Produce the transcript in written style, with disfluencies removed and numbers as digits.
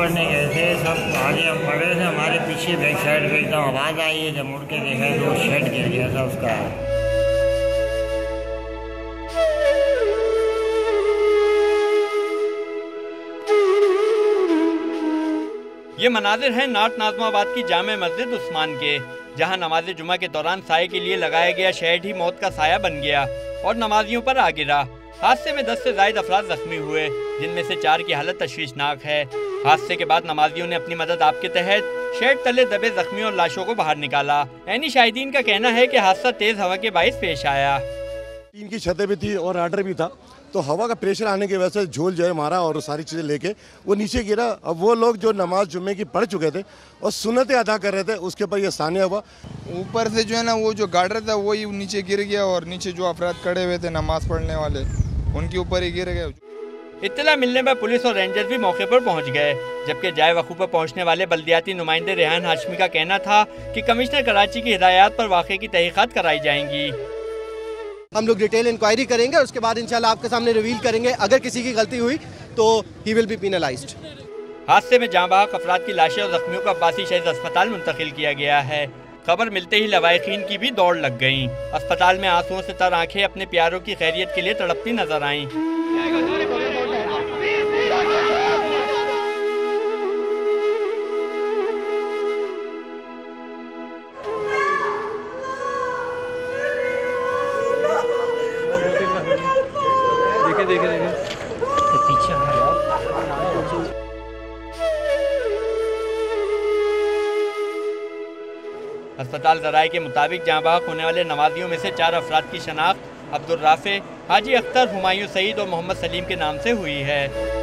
पढ़ने गए थे, सब आगे हम पढ़ रहे थे, हमारे पीछे बैक साइड पर एकदम आवाज़ आई है, जब मुड़ के देखा तो शेड गिर गया था उसका। ये मनाजिर हैं नॉर्थ नाजमाबाद की जामे मस्जिद उस्मान के, जहां नमाज जुमा के दौरान साये के लिए लगाया गया शेड ही मौत का साया बन गया और नमाजियों पर आ गिरा। हादसे में 10 से ज्यादा अफराद जख्मी हुए, जिनमें से 4 की हालत तशवीशनाक है। हादसे के बाद नमाजियों ने अपनी मदद आपके तहत शेड तले दबे जख्मियों और लाशों को बाहर निकाला। ऐनी शाहिदीन का कहना है कि हादसा तेज हवा के बायस पेश आया। टीन की छतें भी थी और आर्डर भी था, तो हवा का प्रेशर आने की वजह से झोल जो है मारा और सारी चीज़ें लेके वो नीचे गिरा। अब वो लोग जो नमाज जुम्मे की पढ़ चुके थे और सुन्नतें अदा कर रहे थे, उसके ऊपर ये सानिया हुआ। ऊपर से जो है ना वो जो गार्डर था वही नीचे गिर गया और नीचे जो अफराद खड़े हुए थे नमाज पढ़ने वाले उनके ऊपर ही गिर गए। इत्तला मिलने पर पुलिस और रेंजर्स भी मौके पर पहुंच गए, जबकि जाए वकू पर पहुंचने वाले बल्दियाती नुमाइंदे रेहान हाशमी का कहना था कि कमिश्नर कराची की हिदायत पर वाक़े की तहकीकात कराई जाएंगी। हम लोग डिटेल इंक्वायरी करेंगे और उसके बाद इंशाल्लाह आपके सामने रिवील करेंगे। अगर किसी की गलती हुई तो ही विल बी पीनलाइज्ड। हादसे में जांबाहक अफराद की लाशें और जख्मियों को अब्बासी शहीद अस्पताल मुंतकिल किया गया है। खबर मिलते ही लवाहिकीन की भी दौड़ लग गई। अस्पताल में आंसुओं से तर आंखें अपने प्यारों की खैरियत के लिए तड़पती नजर आईं। अस्पताल जराये के मुताबिक जांबाहक होने वाले नमाजियों में से 4 अफराद की शनाख्त अब्दुल राफे, हाजी अख्तर, हुमायूं सईद और मोहम्मद सलीम के नाम से हुई है।